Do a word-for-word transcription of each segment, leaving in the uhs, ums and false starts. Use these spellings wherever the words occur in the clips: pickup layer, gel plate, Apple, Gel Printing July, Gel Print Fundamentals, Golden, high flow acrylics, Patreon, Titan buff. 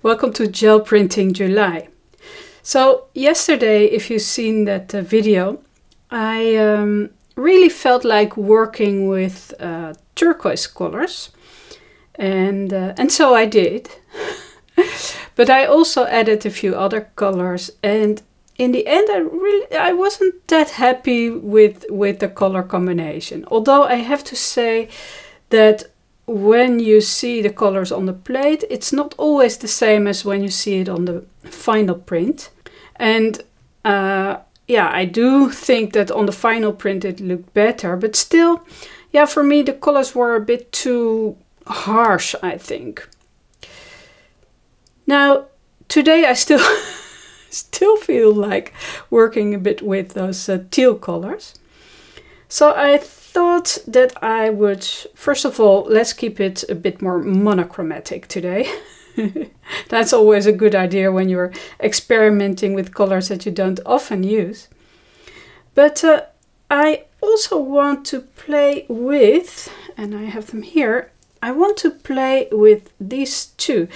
Welcome to Gel Printing July. So yesterday, if you've seen that uh, video, I um, really felt like working with uh, turquoise colors, and uh, and so I did. But I also added a few other colors, and in the end, I really I wasn't that happy with with the color combination. Although I have to say that when you see the colors on the plate, it's not always the same as when you see it on the final print. And uh, yeah, I do think that on the final print it looked better, but still, yeah, for me the colors were a bit too harsh, I think. Now today I still still feel like working a bit with those uh, teal colors. So I thought that I would, first of all, let's keep it a bit more monochromatic today. That's always a good idea when you're experimenting with colors that you don't often use. But uh, I also want to play with, and I have them here, I want to play with these two.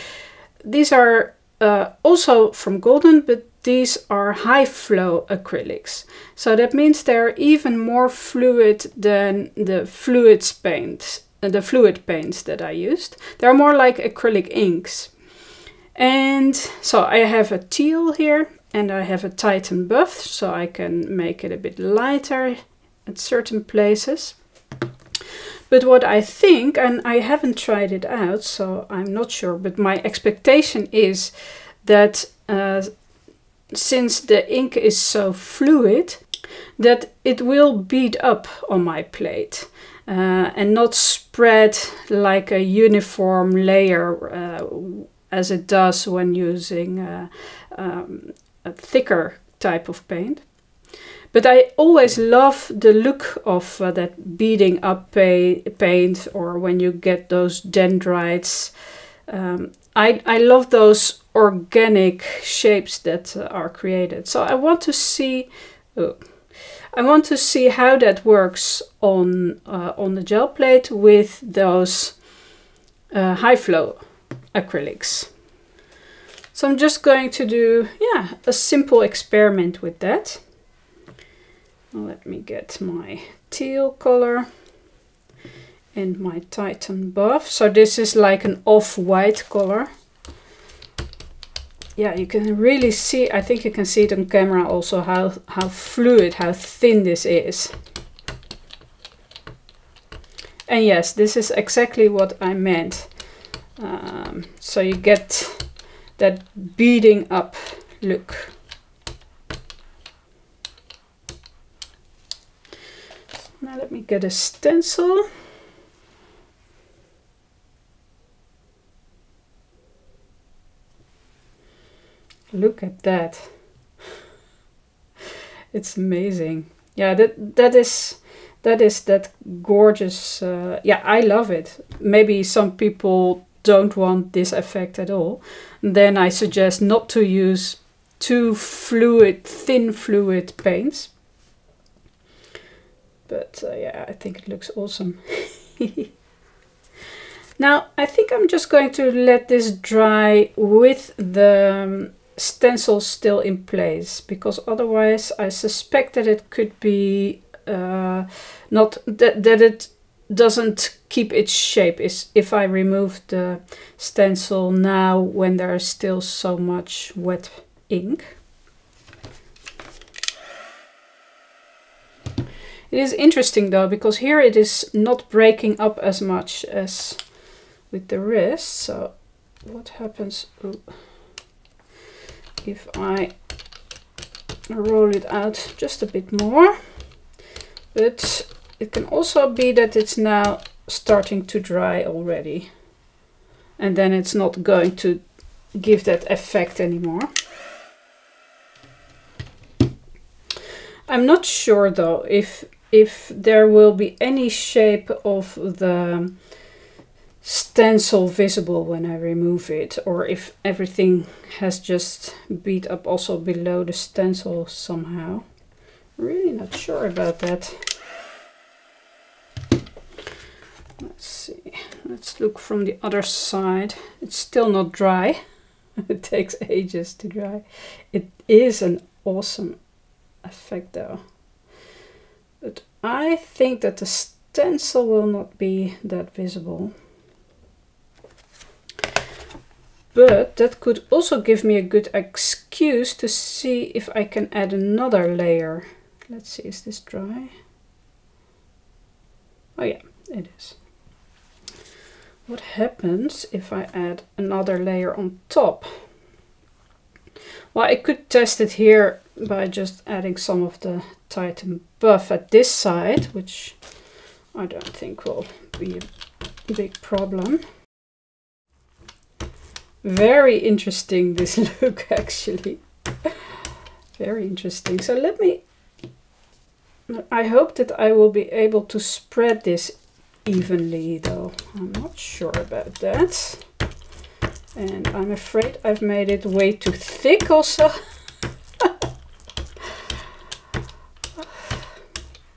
These are uh, also from Golden, but these are high flow acrylics. So that means they're even more fluid than the fluid paints, the fluid paints that I used. They're more like acrylic inks. And so I have a teal here, and I have a Titan buff, so I can make it a bit lighter at certain places. But what I think, and I haven't tried it out, so I'm not sure, but my expectation is that uh, since the ink is so fluid, that it will bead up on my plate uh, and not spread like a uniform layer uh, as it does when using uh, um, a thicker type of paint. But I always love the look of uh, that beading up pa paint, or when you get those dendrites. Um, I, I love those organic shapes that uh, are created. So I want to see, oh, I want to see how that works on uh, on the gel plate with those uh, high flow acrylics. So I'm just going to do, yeah, a simple experiment with that. Let me get my teal color and my Titan buff. So this is like an off-white color. Yeah, you can really see, I think you can see it on camera also, how, how fluid, how thin this is. And yes, this is exactly what I meant. Um, so you get that beading up look. Now let me get a stencil. Look at that. It's amazing. Yeah, that that is that is that gorgeous. Uh, yeah, I love it. Maybe some people don't want this effect at all. Then I suggest not to use too fluid, thin fluid paints. But uh, yeah, I think it looks awesome. Now I think I'm just going to let this dry with the um, stencil still in place, because otherwise I suspect that it could be uh, not that, that it doesn't keep its shape is if I remove the stencil now when there is still so much wet ink. It is interesting though, because here it is not breaking up as much as with the rest. So what happens if I roll it out just a bit more? But it can also be that it's now starting to dry already, and then it's not going to give that effect anymore. I'm not sure though if if there will be any shape of the stencil visible when I remove it, or if everything has just beat up also below the stencil somehow. Really not sure about that. Let's see, let's look from the other side. It's still not dry. It takes ages to dry. It is an awesome effect though. But I think that the stencil will not be that visible. But that could also give me a good excuse to see if I can add another layer. Let's see, is this dry? Oh yeah, it is. What happens if I add another layer on top? Well, I could test it here by just adding some of the Titan buff at this side, which I don't think will be a big problem. Very interesting, this look, actually. Very interesting. So let me... I hope that I will be able to spread this evenly, though. I'm not sure about that. And I'm afraid I've made it way too thick also.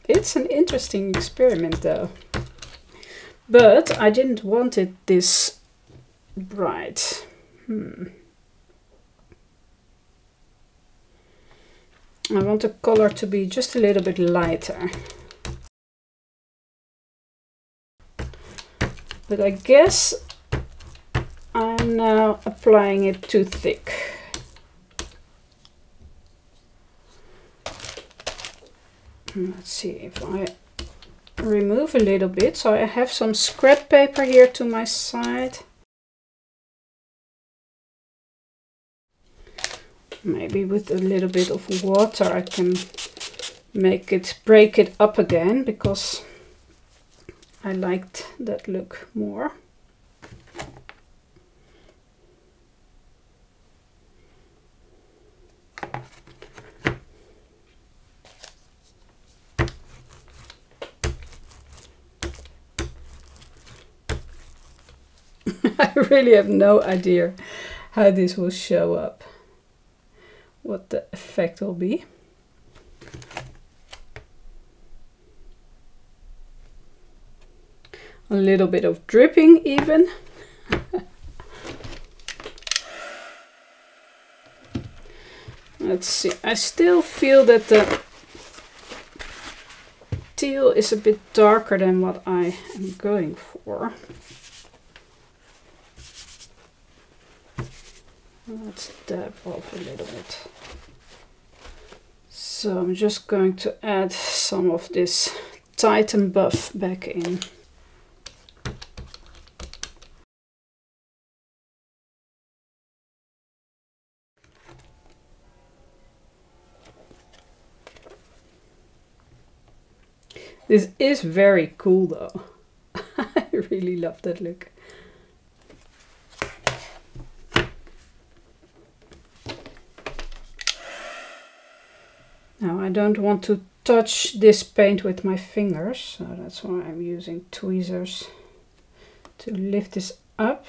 It's an interesting experiment, though. But I didn't want it this bright. Hmm. I want the color to be just a little bit lighter. But I guess I'm now applying it too thick. Let's see if I remove a little bit. So I have some scrap paper here to my side. Maybe with a little bit of water I can make it, break it up again, because I liked that look more. I really have no idea how this will show up, what the effect will be. A little bit of dripping even. Let's see, I still feel that the teal is a bit darker than what I am going for. Let's dab off a little bit. So I'm just going to add some of this Titan buff back in. This is very cool though. I really love that look. Now I don't want to touch this paint with my fingers, so that's why I'm using tweezers to lift this up.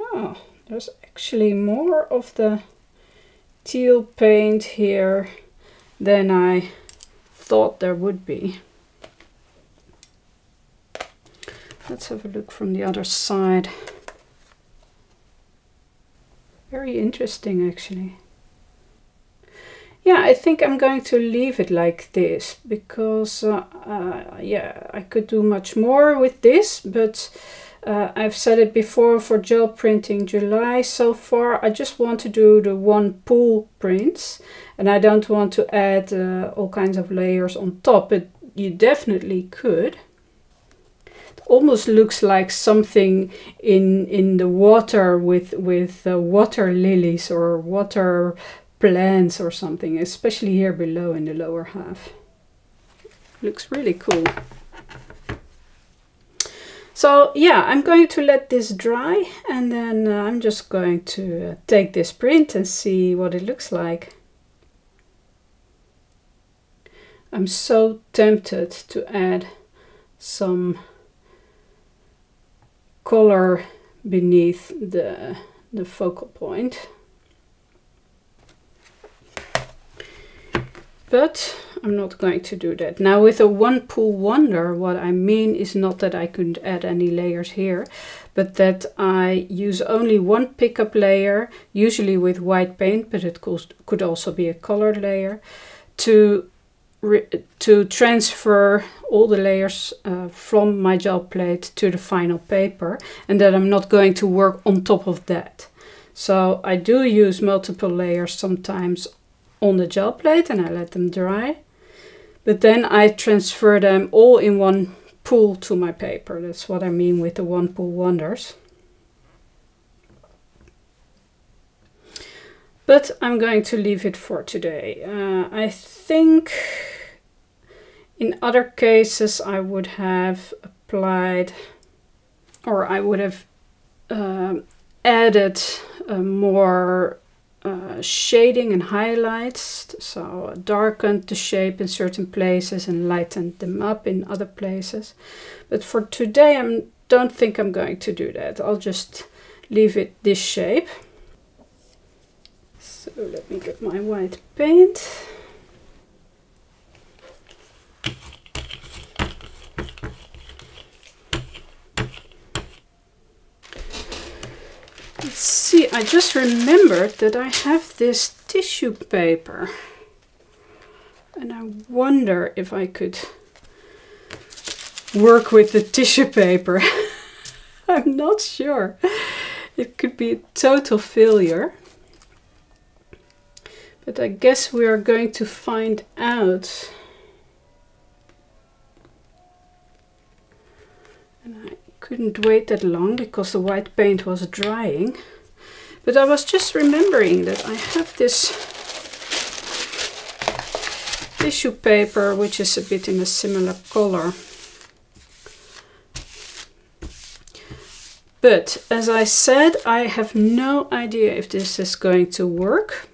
Oh, there's actually more of the teal paint here than I thought there would be. Let's have a look from the other side. Very interesting, actually. Yeah, I think I'm going to leave it like this, because uh, uh, yeah, I could do much more with this, but uh, I've said it before for Gel Printing July so far, I just want to do the one pool prints, and I don't want to add uh, all kinds of layers on top, but you definitely could. Almost looks like something in in the water with with uh, water lilies or water plants or something, especially here below in the lower half. Looks really cool. So yeah, I'm going to let this dry, and then uh, I'm just going to uh, take this print and see what it looks like. I'm so tempted to add some color beneath the, the focal point. But I'm not going to do that. Now with a one pull wonder, what I mean is not that I couldn't add any layers here, but that I use only one pickup layer, usually with white paint, but it could also be a colored layer, to to transfer all the layers uh, from my gel plate to the final paper, and that I'm not going to work on top of that. So I do use multiple layers sometimes on the gel plate and I let them dry, but then I transfer them all in one pull to my paper. That's what I mean with the one pull wonders. But I'm going to leave it for today. Uh, I think in other cases I would have applied, or I would have uh, added uh, more uh, shading and highlights. So darkened the shape in certain places and lightened them up in other places. But for today I don't think I'm going to do that. I'll just leave it this shape. So let me get my white paint. Let's see, I just remembered that I have this tissue paper. And I wonder if I could work with the tissue paper. I'm not sure. It could be a total failure. But I guess we are going to find out. And I couldn't wait that long because the white paint was drying. But I was just remembering that I have this tissue paper, which is a bit in a similar color. But as I said, I have no idea if this is going to work.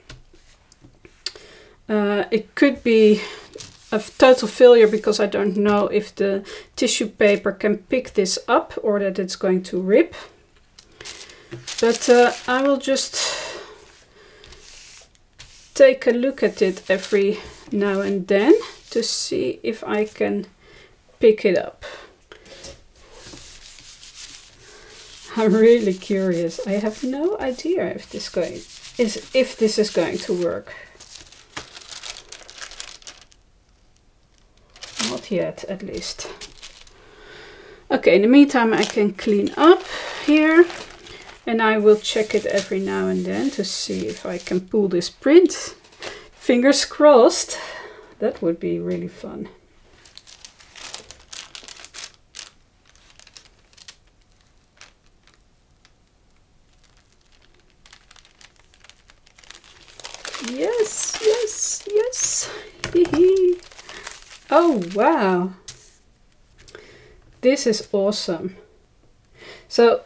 Uh, it could be a total failure because I don't know if the tissue paper can pick this up or that it's going to rip. But uh, I will just take a look at it every now and then to see if I can pick it up. I'm really curious. I have no idea if this going is if this is going to work. Not yet, at least. Okay, in the meantime I can clean up here, and I will check it every now and then to see if I can pull this print. Fingers crossed. That would be really fun. Yes, yes, yes. Hee-hee. Oh wow, this is awesome. So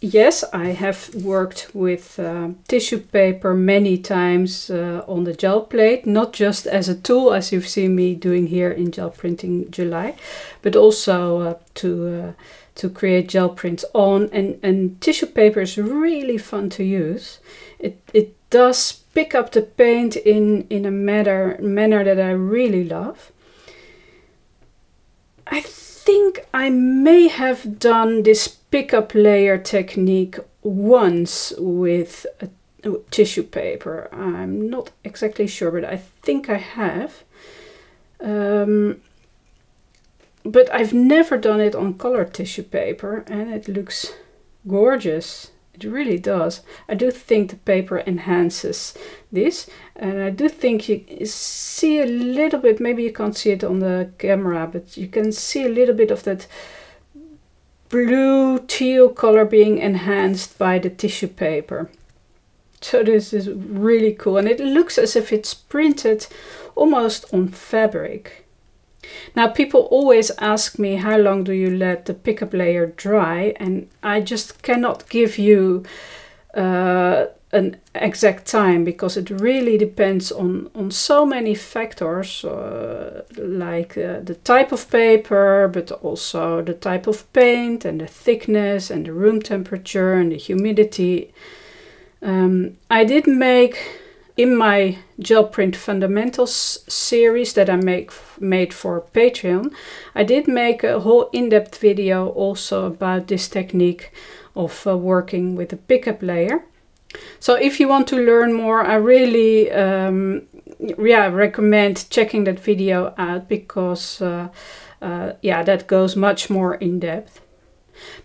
yes, I have worked with uh, tissue paper many times uh, on the gel plate, not just as a tool as you've seen me doing here in Gel Printing July, but also uh, to uh, to create gel prints on, and, and tissue paper is really fun to use. It, it does pick up the paint in, in a manner, manner that I really love. I think I may have done this pickup layer technique once with a tissue paper. I'm not exactly sure, but I think I have. Um, but I've never done it on colored tissue paper, and it looks gorgeous. It really does. I do think the paper enhances this, and I do think you see a little bit, maybe you can't see it on the camera, but you can see a little bit of that blue teal color being enhanced by the tissue paper. So this is really cool, and it looks as if it's printed almost on fabric. Now people always ask me, how long do you let the pickup layer dry? And I just cannot give you uh, an exact time, because it really depends on, on so many factors, uh, like uh, the type of paper, but also the type of paint and the thickness and the room temperature and the humidity. Um, I did make in my Gel Print Fundamentals series that I make made for Patreon, I did make a whole in-depth video also about this technique of uh, working with a pickup layer. So if you want to learn more, I really um, yeah, recommend checking that video out, because uh, uh, yeah, that goes much more in depth.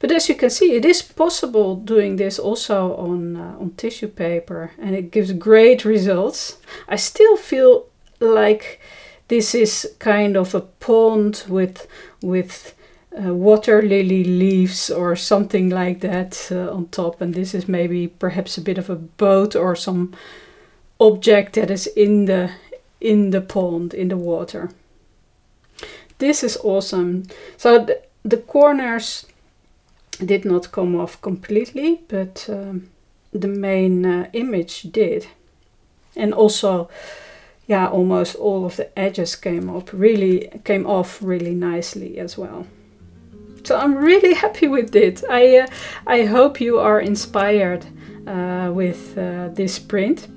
But as you can see, it is possible doing this also on, uh, on tissue paper, and it gives great results. I still feel like this is kind of a pond with, with uh, water lily leaves or something like that uh, on top. And this is maybe perhaps a bit of a boat or some object that is in the, in the pond, in the water. This is awesome. So th the corners did not come off completely, but um, the main uh, image did, and also yeah, almost all of the edges came up really came off really nicely as well. So I'm really happy with it. I uh, I hope you are inspired uh, with uh, this print.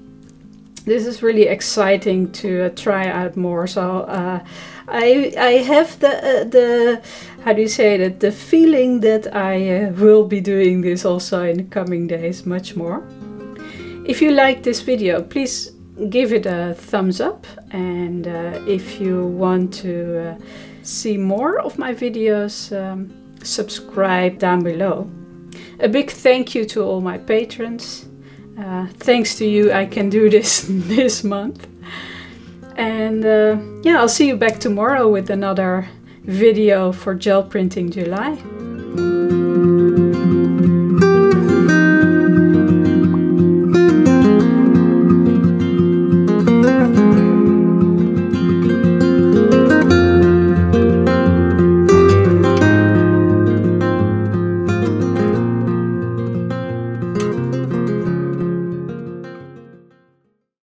This is really exciting to uh, try out more. So uh, I I have the uh, the how do you say that the feeling that I uh, will be doing this also in the coming days much more. If you like this video, please give it a thumbs up, and uh, if you want to uh, see more of my videos, um, subscribe down below. A big thank you to all my patrons. Uh, thanks to you, I can do this this month. And uh, yeah, I'll see you back tomorrow with another video for Gel Printing July.